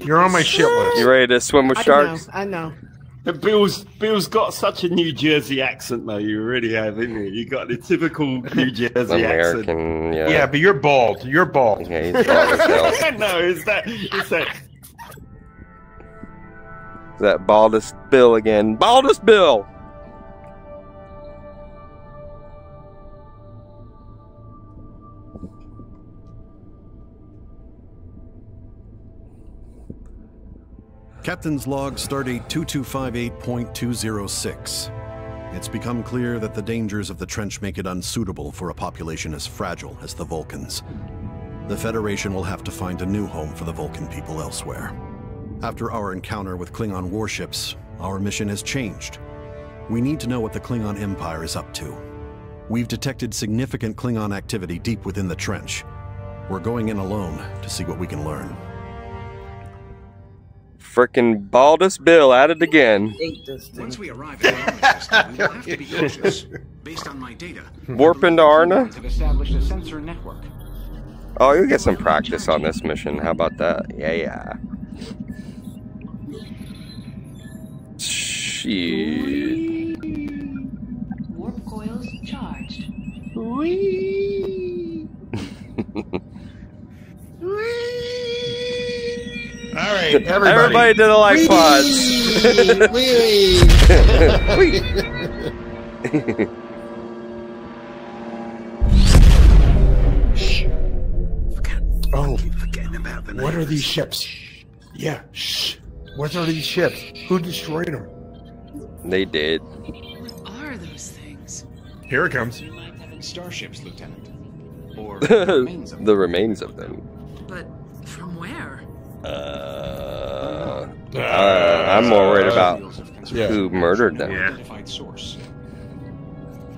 You're on my shit list. You ready to swim with sharks? I know. Bill's got such a New Jersey accent, though. You really have, isn't you? You got the typical New Jersey accent. American, yeah. Yeah, but you're bald. You're bald. Yeah, he's bald as hell. No, is that baldest Bill again? Baldest Bill. Captain's log stardate 2258.206. It's become clear that the dangers of the trench make it unsuitable for a population as fragile as the Vulcans. The Federation will have to find a new home for the Vulcan people elsewhere. After our encounter with Klingon warships, our mission has changed. We need to know what the Klingon Empire is up to. We've detected significant Klingon activity deep within the trench. We're going in alone to see what we can learn. Frickin' Baldus Bill at it again. Once we arrive at we'll have to be cautious. Based on my data, warp into Arna. Oh, you'll get some practice on this mission. How about that? Yeah, yeah. Shit. Warp coils charged. Wee. All right, everybody did a like pause. Oh, what are these ships? Yeah, shh. What are these ships? Who destroyed them? They did. What are those things? Here it comes. Starships, Lieutenant. Or the remains of them. But from where? I'm more worried about who murdered them. Yeah. I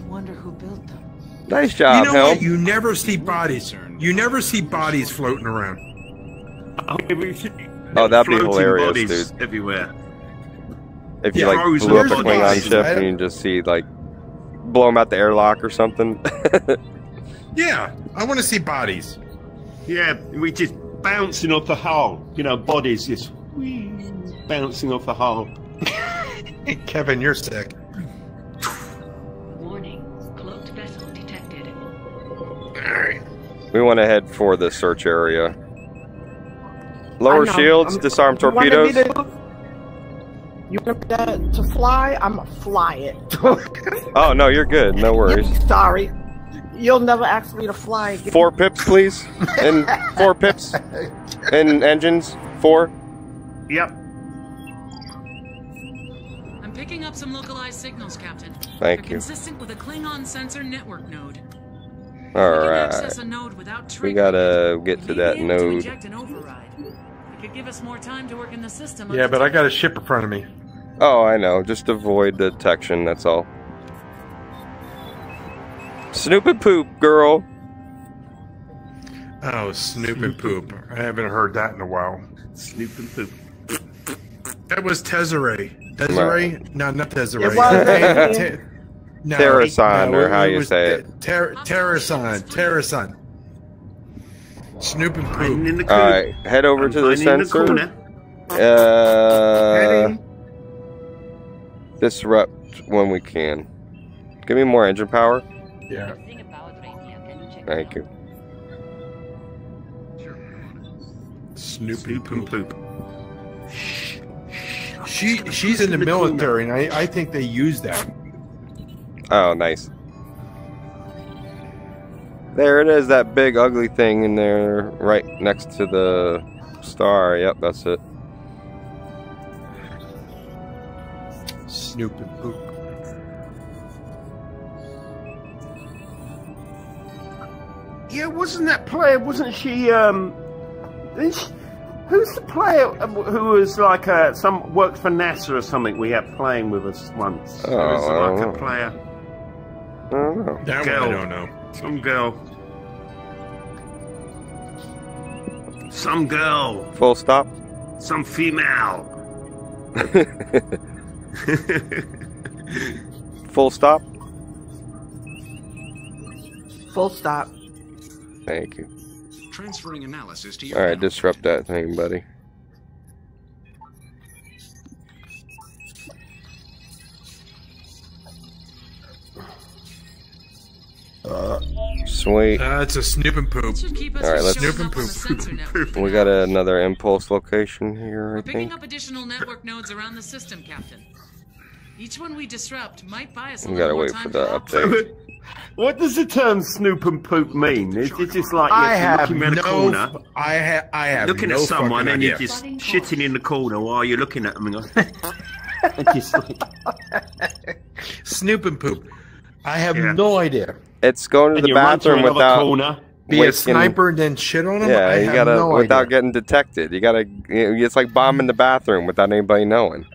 wonder who built them. Nice job, you know Helm. What? You never see bodies. You never see bodies floating around. Oh, that'd be hilarious, dude. Everywhere. If you like blew up a Klingon ship and you just see like blow them out the airlock or something. Yeah, I want to see bodies. Yeah, we just. Bouncing off the hull, you know, bodies just bouncing off the hull. Kevin, you're sick. Warning, cloaked vessel detected. All right. We want to head for the search area. Lower shields, disarm torpedoes. You want me to fly? I'm gonna fly it. Oh no, you're good. No worries. Sorry. You'll never ask me to fly again. 4 pips, please. And 4 pips. And engines. 4. Yep. I'm picking up some localized signals, Captain. Thank you. Consistent with a Klingon sensor network node. Alright. We gotta get to that node. It could give us more time to work in the system. Yeah, but I got a ship in front of me. Oh, I know. Just avoid detection, that's all. Snoop and poop, girl. Oh, snoop and poop. I haven't heard that in a while. Snoop and poop. That was Tesseray. Tesseray? No, not Tesseray. No, Terrasan, or how you say it. Terrasan. Terrasan. Snoop and poop. All right, head over to the sensor. Disrupt when we can. Give me more engine power. Yeah. Thank you. Snoopy poop poop. She's in the military, and I think they use that. Oh, nice. There it is, that big ugly thing in there, right next to the star. Yep, that's it. Snoopy poop. Yeah, wasn't that player, wasn't she, who's the player who was like some, worked for NASA or something we had playing with us once? Oh, was like a player. I don't know. That girl. One I don't know. Some girl. Some girl. Full stop. Some female. Full stop. Full stop. Thank you. transferring analysis to your... All right, disrupt that thing, buddy. Sweet. It's a snoop and poop. Alright, let's snoop and poop. We got another impulse location here, I think. We're picking up additional network nodes around the system, Captain. Each one we disrupt might buy us a little more time. We gotta wait for the update. What does the term snoop and poop mean? It's just like you're looking at someone and you're just shitting in the corner while you're looking at them and going just like snoop and poop. I have no idea. It's going to the bathroom without be a sniper and then shit on him. Yeah, you gotta without getting detected. You gotta. It's like bombing the bathroom without anybody knowing.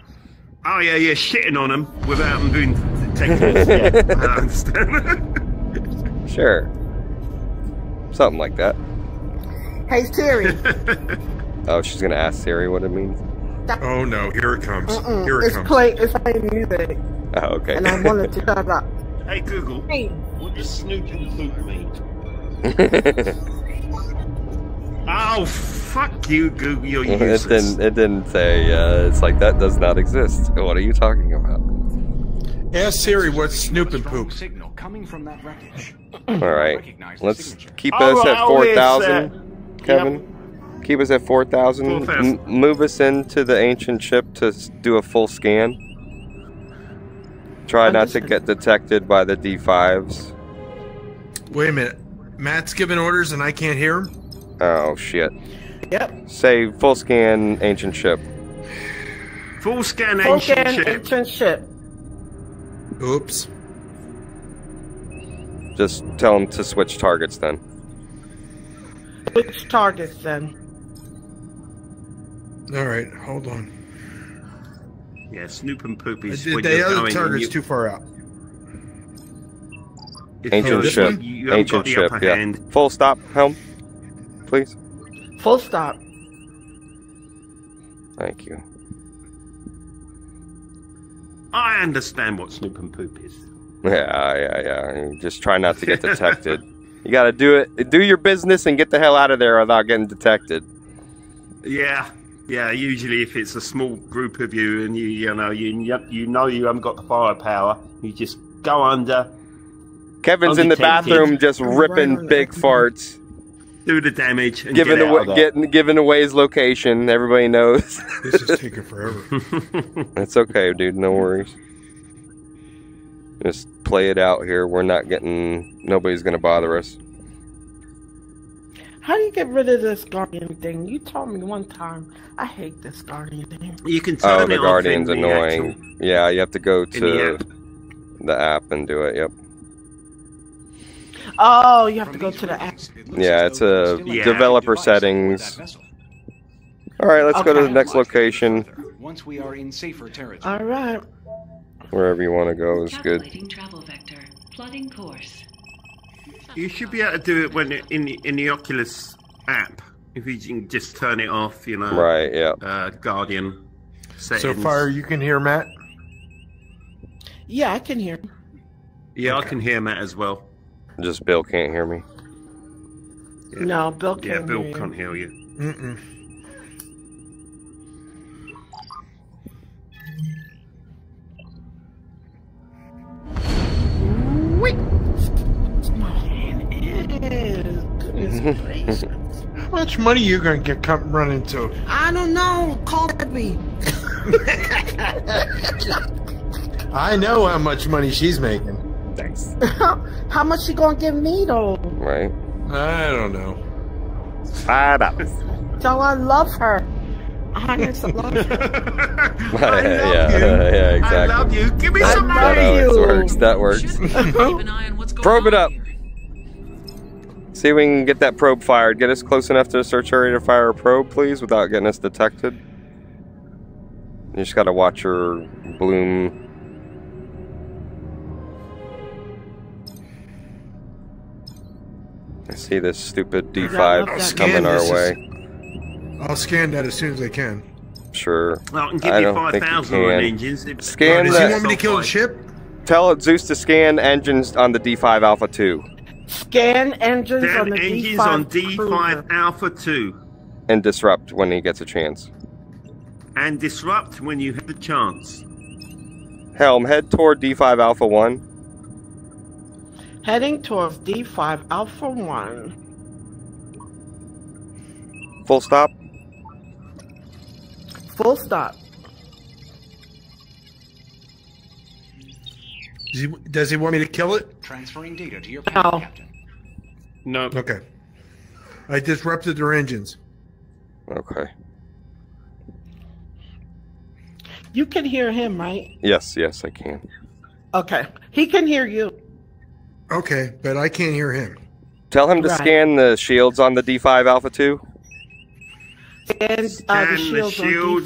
Oh yeah, you're shitting on him without him being detected. Yeah, I understand. Sure, something like that. Hey Siri. Oh, she's gonna ask Siri what it means. Oh no, here it comes. Here it comes. It's playing music. Oh okay. And I wanted to shut up. Hey Google. Hey. What does snoop and poop mean? Oh, fuck you, Google. You're useless. It didn't say, it's like, that does not exist. What are you talking about? Ask Siri what's snoop and poop. Alright, let's keep us at 4,000, Kevin. Yep. Keep us at 4,000. Move us into the ancient ship to do a full scan. Try not to get detected by the D5s. Wait a minute. Matt's giving orders and I can't hear him? Oh, shit. Yep. Say full scan ancient ship. Full scan ancient ship. Oops. Just tell him to switch targets then. Switch targets then. Alright, hold on. Yeah, Snoop and Poopy. The other target's too far out. Ancient ship. Ancient ship, yeah. Full stop, helm. Please. Full stop. Thank you. I understand what Snoop and Poop is. Yeah. Just try not to get detected. You gotta do it. Do your business and get the hell out of there without getting detected. Yeah. Yeah, usually if it's a small group of you and you know you haven't got the firepower, you just go under. Kevin's in the bathroom just ripping big farts. Do the damage and giving away his location. Everybody knows. This is taking forever. That's okay, dude. No worries. Just play it out here. We're not getting. Nobody's gonna bother us. How do you get rid of this Guardian thing? You told me one time. I hate this Guardian thing. You can turn the Guardian's annoying. Yeah, you have to go to the app and do it. Yep. Oh, you have to go to the app. Yeah, it's a developer settings. All right, let's go to the next location. Once we are in safer territory. All right. Wherever you want to go is good. Travel vector, plotting course. You should be able to do it when in the Oculus app. If you can just turn it off, you know. Right. Yeah. Guardian settings. So far, you can hear Matt. Yeah, I can hear. Yeah, okay. I can hear Matt as well. Just Bill can't hear me. Yeah. No, Bill can't. Yeah, Bill can't hear you. Mm-mm. How much money you gonna get running to? I don't know. Call me. I know how much money she's making. Thanks. How much she gonna give me though? Right. I don't know. $5. So I love her. I just love her. I love you. Yeah, exactly. I love you. Give me some money. That works. Probe it up. See if we can get that probe fired. Get us close enough to the search area to fire a probe, please, without getting us detected. You just gotta watch her bloom. I see this stupid D5 coming our way. I'll scan that as soon as I can. Sure. Well, I can give you 5,000 on engines. Scan that. Does he want me to kill the ship? Tell Zeus to scan engines on the D5 Alpha 2. Scan engines on the D5 on D5 Alpha 2. And disrupt when he gets a chance. And disrupt when you have the chance. Helm, head toward D5 Alpha 1. Heading towards D5 Alpha 1. Full stop. Full stop. Does he want me to kill it? Transferring data to your panel, Captain. No. Okay. I disrupted their engines. Okay. You can hear him, right? Yes, yes, I can. Okay. He can hear you. Okay, but I can't hear him. Tell him to scan the shields on the D5 Alpha 2. Scan the shields on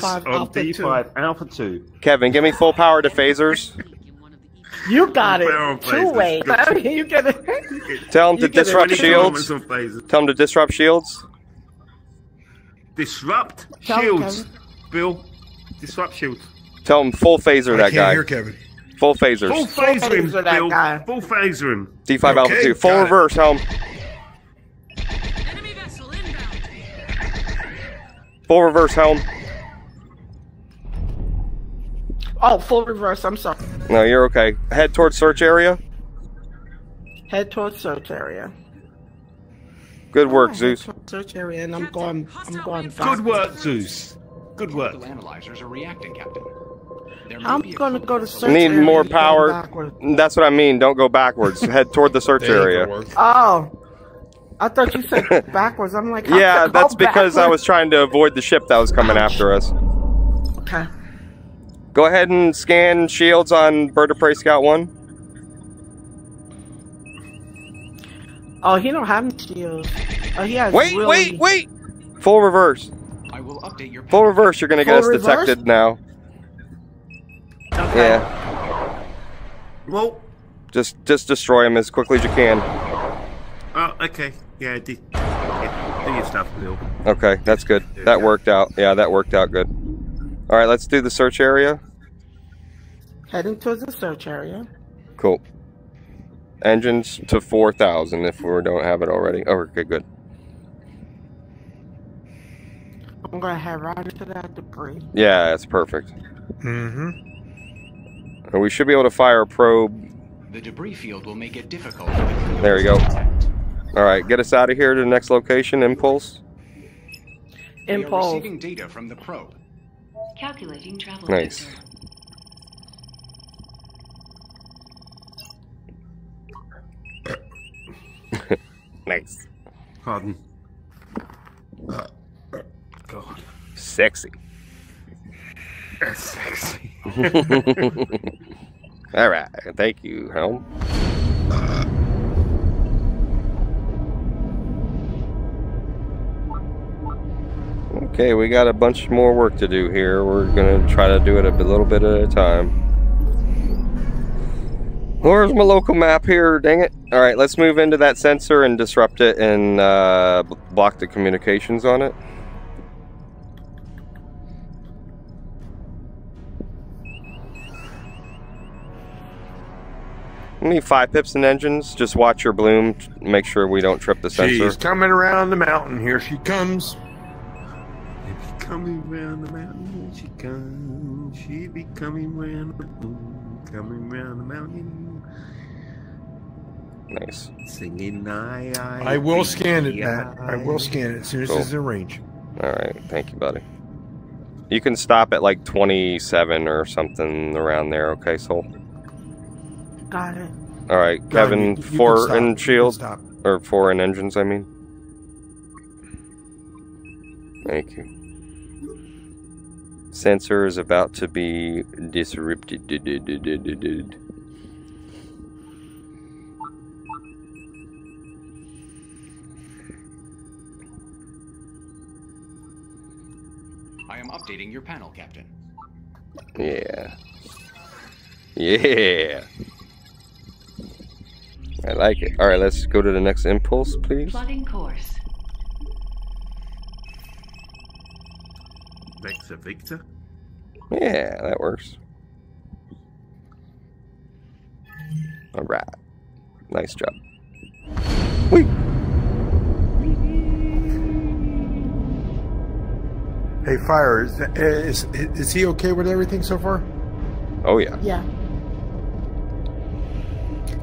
D5 Alpha 2. Kevin, give me full power to phasers. You got it. Two-way. You get it. Tell him to disrupt shields. Tell him to disrupt shields. Disrupt shields, Bill. Disrupt shields. Tell him full phaser that guy. I can't hear Kevin. Full phasers. Full phaser him, Bill. Full phaser him. D5 Alpha 2. Full reverse, Helm. Enemy vessel inbound. Full reverse, Helm. Oh, full reverse. I'm sorry. No, you're okay. Head towards search area. Head towards search area. Good work, Zeus. Search area, and I'm going. Good work, Zeus. Good work. Analyzers are reacting, Captain. I'm gonna go to search area. Need more power. That's what I mean. Don't go backwards. Head toward the search area. Oh, I thought you said backwards. I'm like, yeah, that's because I was trying to avoid the ship that was coming after us. Okay. Go ahead and scan shields on Bird of Prey Scout 1. Oh, he don't have shields. Oh, he has. Wait, wait! Full reverse. I will update your. Full reverse. You're gonna get us detected now. Okay. Yeah. Well, just destroy him as quickly as you can. Oh, okay. Yeah, do your stuff, Bill. Okay, that's good. That worked out. Yeah, that worked out good. All right, let's do the search area. Heading towards the search area. Cool. Engines to 4,000 if we don't have it already. Oh, okay, good. I'm gonna head right into that debris. Yeah, that's perfect. Mm-hmm. We should be able to fire a probe. The debris field will make it difficult. There we go. All right, get us out of here to the next location. Impulse. Impulse. Receiving data from the probe. Calculating travel. Nice. Vector. Nice. Pardon. God. Sexy. Sexy. All right, thank you, Helm. Okay, we got a bunch more work to do here. We're gonna try to do it a little bit at a time. Where's my local map here? Dang it! All right, let's move into that sensor and disrupt it and block the communications on it. We need 5 pips in engines. Just watch your bloom. Make sure we don't trip the sensor. She's coming around the mountain. Here she comes. She's coming round the mountain. Here she comes. She be coming round the moon. Coming round the mountain. Nice. Singing I will scan it, Matt. I will scan it as soon as it's in range. All right. Thank you, buddy. You can stop at like 27 or something around there. Okay, Soul. Got it. All right, Kevin, you 4 in shields, or 4 in engines, I mean. Thank you. Sensor is about to be disrupted. I am updating your panel, Captain. Yeah. Yeah. I like it. All right, let's go to the next impulse, please. Plotting course. Vector Victor? Yeah, that works. All right. Nice job. Wait. Hey, Fire, is he okay with everything so far? Oh, yeah. Yeah.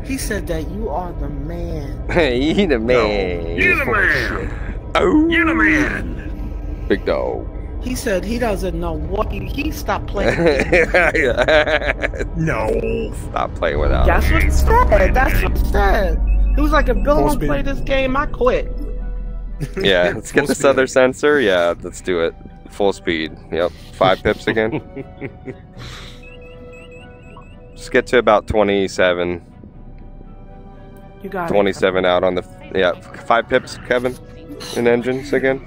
He said that you are the man. Hey, you the man. No. You the man. Oh. You the man. Big dog. He said he doesn't know what he stopped playing with. No. Stop playing with us. That's what he said. That's what he said. He was like, if Bill won't play this game, I quit. Yeah, let's get this other sensor. Yeah, let's do it. Full speed. Yep. 5 pips again. Just get to about 27. You got 27 it. Out on the... Yeah, 5 pips, Kevin, in engines again.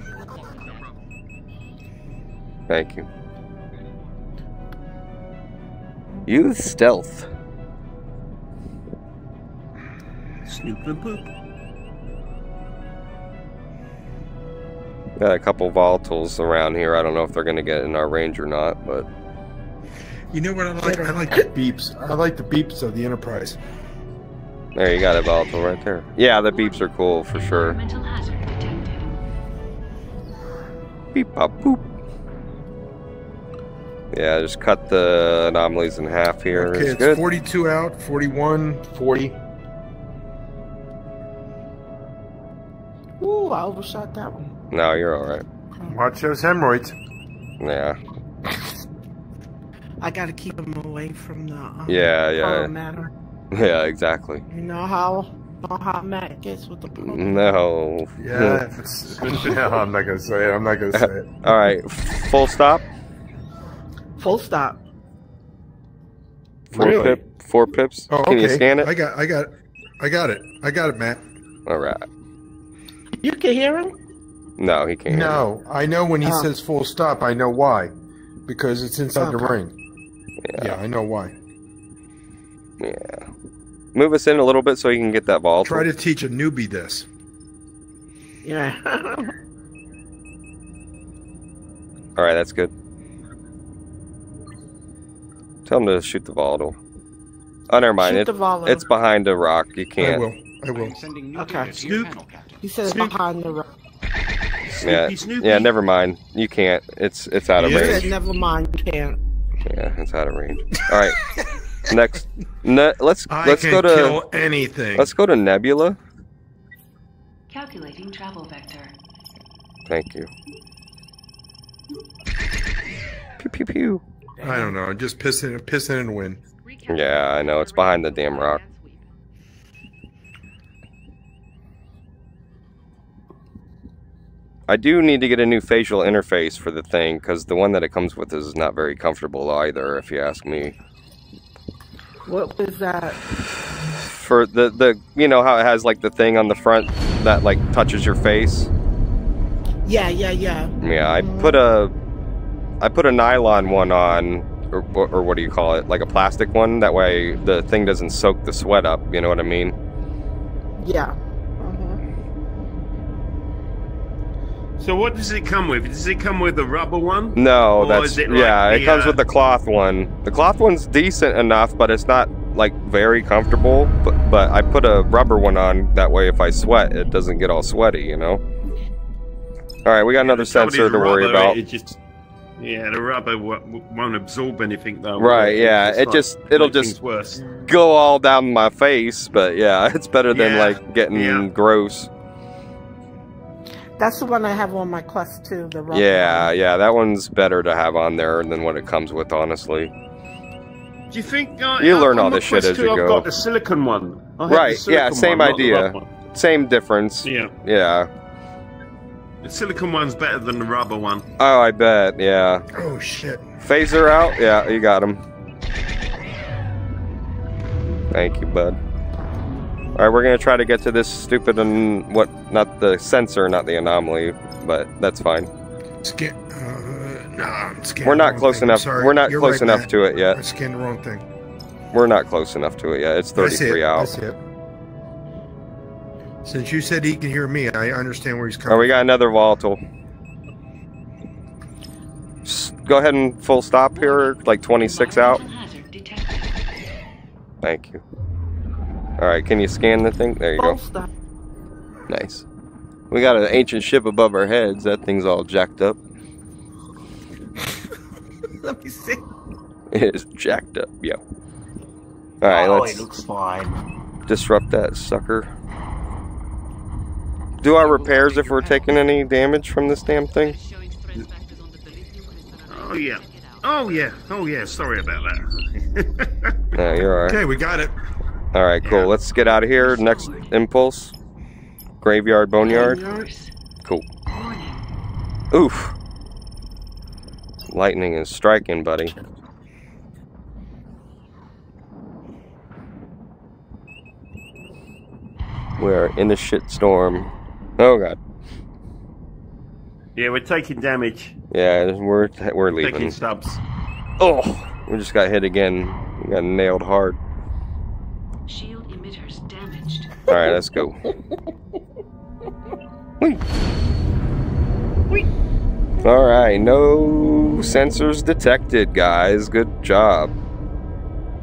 Thank you. Use stealth. Snoop and poop. Got a couple volatiles around here. I don't know if they're going to get in our range or not, but... You know what I like? I like the beeps. I like the beeps of the Enterprise. There, you got a volatile right there. Yeah, the beeps are cool for sure. Beep, pop, poop. Yeah, just cut the anomalies in half here. Okay, it's good. 42 out, 41, 40. Ooh, I overshot that one. No, you're all right. Watch those hemorrhoids. Yeah. I gotta keep them away from the matter. Yeah, exactly. You know how Matt gets with the poop? No. Yeah, no, I'm not gonna say it. I'm not gonna say it. All right, full stop. Full stop. Four pips. Oh, okay. Can you scan it? I got it, Matt. All right. You can hear him? No, he can't. No, I know when he says full stop. I know why, because it's inside the ring. Yeah. I know why. Yeah. Move us in a little bit so you can get that ball. Try to teach a newbie this. Yeah. All right, that's good. Tell him to shoot the volatile. Oh, never mind. It's behind a rock. You can't. I will. Okay. Snoop. He said it's behind the rock. Yeah. Snoopy. Yeah. Never mind. You can't. It's out of range. He said, never mind. You can't. Yeah. It's out of range. All right. Next. Let's go to kill anything. Let's go to Nebula. Calculating travel vector. Thank you. Pew pew pew. I don't know. Just pissing and win. Yeah, I know. It's behind the damn rock. I do need to get a new facial interface for the thing, because the one that it comes with is not very comfortable either, if you ask me. What was that? For the you know how it has like the thing on the front that like touches your face? Yeah. Yeah, I put a nylon one on, or what do you call it? Like a plastic one? That way the thing doesn't soak the sweat up, you know what I mean? Yeah. Mm-hmm. So what does it come with? Does it come with a rubber one? No, it comes with the cloth one. The cloth one's decent enough, but it's not like very comfortable, but I put a rubber one on, that way if I sweat, it doesn't get all sweaty, you know? All right, we got another sensor to worry about. Yeah, the rubber won't absorb anything though. Right, yeah. It'll just worse. Go all down my face, but yeah, it's better than like getting gross. That's the one I have on my Quest too, the rubber. Yeah, that one's better to have on there than what it comes with, honestly. Do you think you learn all this shit as you go? I've got the silicon one. Right, yeah, same idea. Same difference. Yeah. The silicon one's better than the rubber one. Oh, I bet, yeah. Oh, shit. Phaser out? Yeah, you got him. Thank you, bud. Alright, we're gonna try to get to this stupid and what, not the sensor, not the anomaly, but that's fine. I'm scanning. We're not close enough. We're not close enough to it yet. I scanned the wrong thing. We're not close enough to it yet. It's 33 out. That's it. Since you said he can hear me, I understand where he's coming from. Oh, we got another volatile. Just go ahead and full stop here, like 26 out. Thank you. All right, can you scan the thing? There you go. Nice. We got an ancient ship above our heads. That thing's all jacked up. Let me see. It is jacked up, yeah. Alright, oh, let's... it looks fine. Disrupt that sucker. Do our repairs if we're taking any damage from this damn thing? Oh, yeah. Oh, yeah. Oh, yeah. Sorry about that. No, you're alright. Okay, we got it. Alright, cool. Yeah. Let's get out of here. Next impulse. Graveyard, boneyard. Cool. Oof. Lightning is striking, buddy. We are in a shit storm. Oh god. Yeah, we're taking damage. Yeah, we're leaving. Taking subs. Oh, we just got hit again. We got nailed hard. Shield emitters damaged. All right, let's go. Wait. Wait. All right, no sensors detected, guys. Good job.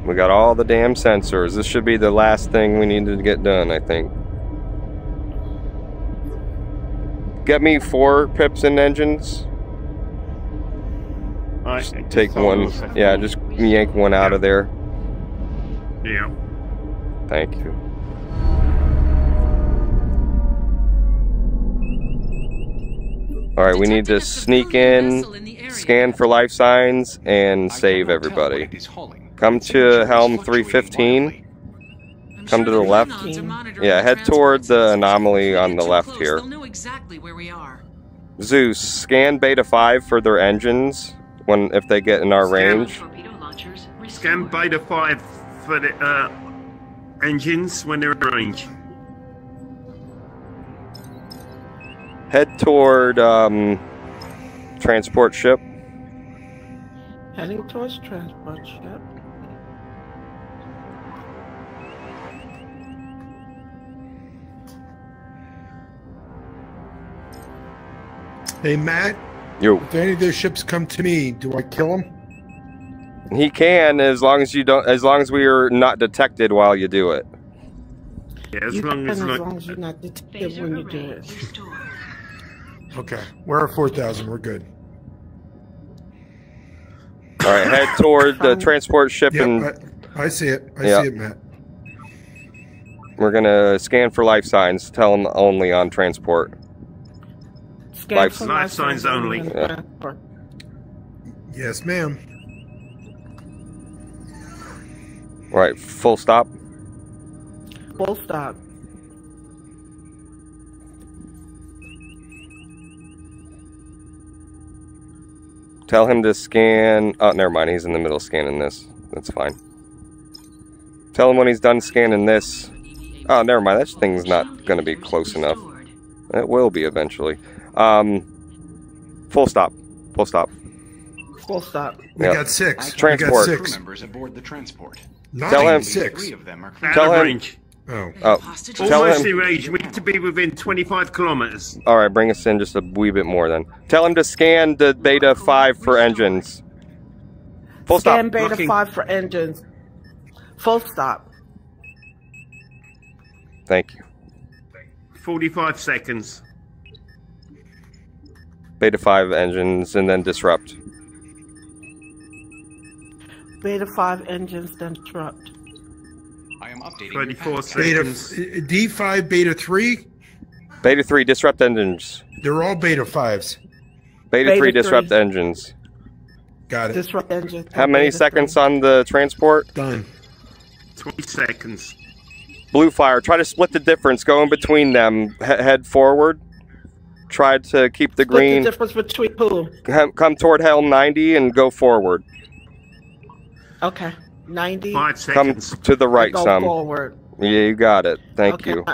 We got all the damn sensors. This should be the last thing we need to get done, I think. Get me 4 pips and engines. Just take one. Yeah, just yank one out of there. Yeah. Thank you. Alright, we need to sneak in, scan for life signs, and save everybody. Come to Helm 315. Come to the left. Yeah, head toward the anomaly on the left here. Exactly where we are. Zeus, scan Beta 5 for their engines if they get in our range. Scan Beta 5 for the engines when they're in range. Head toward transport ship. Heading towards transport ship. Hey, Matt, yo. If any of their ships come to me, do I kill him? He can, as long as you don't. As long as we are not detected while you do it. Yeah, as long as you're not detected when you do it. Okay, we're at 4,000. We're good. All right, head toward the transport ship. Yep, and I see it. I see it, Matt. We're gonna scan for life signs. Tell them only on transport. Life signs only. Yeah. Yes, ma'am. All right, full stop. Full stop. Tell him to scan. Oh, never mind. He's in the middle of scanning this. That's fine. Tell him when he's done scanning this. Oh, never mind. That thing's not going to be close enough. It will be eventually. Full stop. Full stop. Full stop. Yep. We got 6. Transport. We got 6 members aboard the transport. Tell him 6. 3 of them are tell him. Range. Oh. Tell him. Range. We need to be within 25 kilometers. All right, bring us in just a wee bit more then. Tell him to scan the Beta 5 for engines. Full stop. Scan Beta 5 for engines. Full stop. Thank you. 45 seconds. Beta 5 engines, and then disrupt. Beta 5 engines, then disrupt. I am updating. 24 seconds. D5, Beta 3? Beta 3, disrupt engines. They're all Beta 5s. Beta 3, disrupt engines. Got it. Disrupt engines. How many seconds on the transport? Done. 20 seconds. Blue fire, try to split the difference. Go in between them. Head forward. Try to keep the green. What's the difference between who? Come toward Helm 90 and go forward. Okay, 90. 5 seconds. Come to the right go some. Forward. Yeah, you got it. Thank you.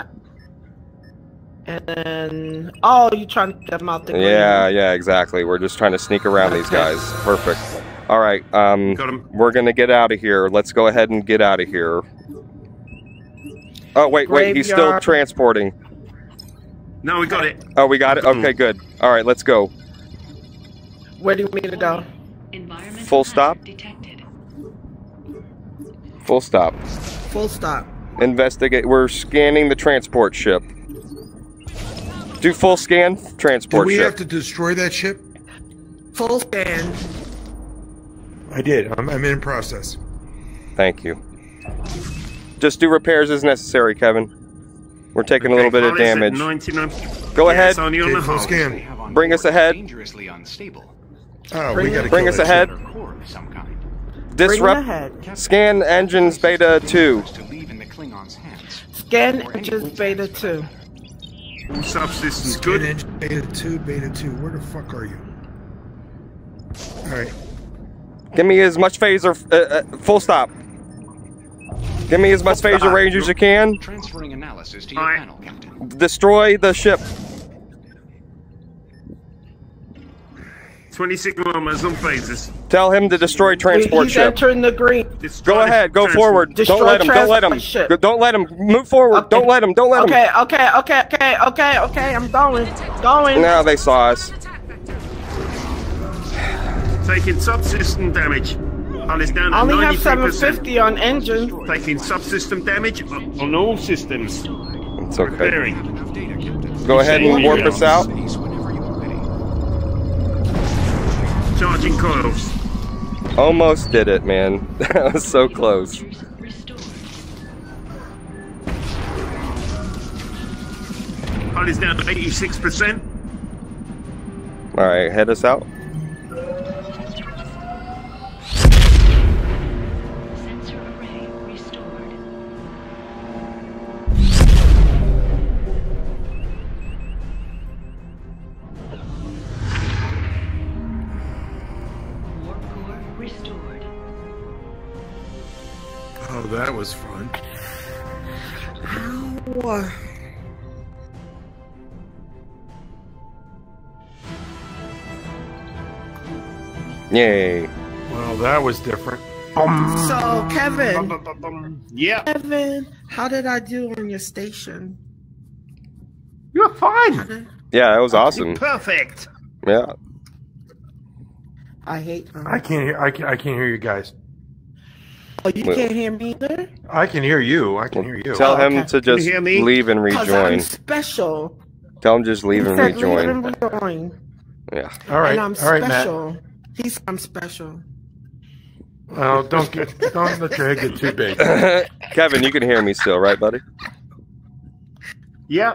And then, oh, you trying to get them out the green? Yeah, yeah, exactly. We're just trying to sneak around these guys. Perfect. All right, we're gonna get out of here. Let's go ahead and get out of here. Oh wait, wait, he's still transporting. No, we got it. Oh, we got it? Okay, good. All right, let's go. Where do we need to go? Full stop? Full stop. Full stop. Investigate. We're scanning the transport ship. Do full scan, transport ship. Do we have to destroy that ship? Full scan. I did. I'm in process. Thank you. Just do repairs as necessary, Kevin. We're taking a little bit of damage. Go ahead. Full scan. Bring us ahead. Dangerously unstable. Oh, we gotta bring us ahead. Disrupt. Scan engines beta 2. Scan engines beta 2. Subsystems good. Beta 2. Where the fuck are you? All right. Give me as much phaser. Full stop. Give me as much phaser range as you can. Transferring analysis to your panel, Captain. Destroy the ship. 26 bombers on phases. Tell him to destroy transport ship. He's entering the green. Destroy go ahead. Go forward. Don't let him. Don't let him. Ship. Don't let him. Move forward. Okay. Don't let him. Don't let him. Okay. I'm going. Now they saw us. Taking subsystem damage. Down only have 750 on engine. Taking subsystem damage on all systems. It's okay. Preparing. Go ahead and warp us out. Charging coils. Almost did it, man. That was so close. Hull is down to 86%. All right, head us out. That was fun. Ow. Yay. Well, that was different. So, Kevin. Yeah. Kevin, how did I do on your station? You're fine. Yeah, it was awesome. Perfect. Yeah. I hate them. I can't hear you guys. Oh, you can't hear me either? I can hear you. I can hear you. Tell him to just leave and rejoin. 'Cause I'm special. Tell him just leave and rejoin. Leave and rejoin. Yeah. All right. And I'm special. Matt. He's I'm special. Well, don't let your head get too big. Kevin, you can hear me still, right, buddy? Yeah.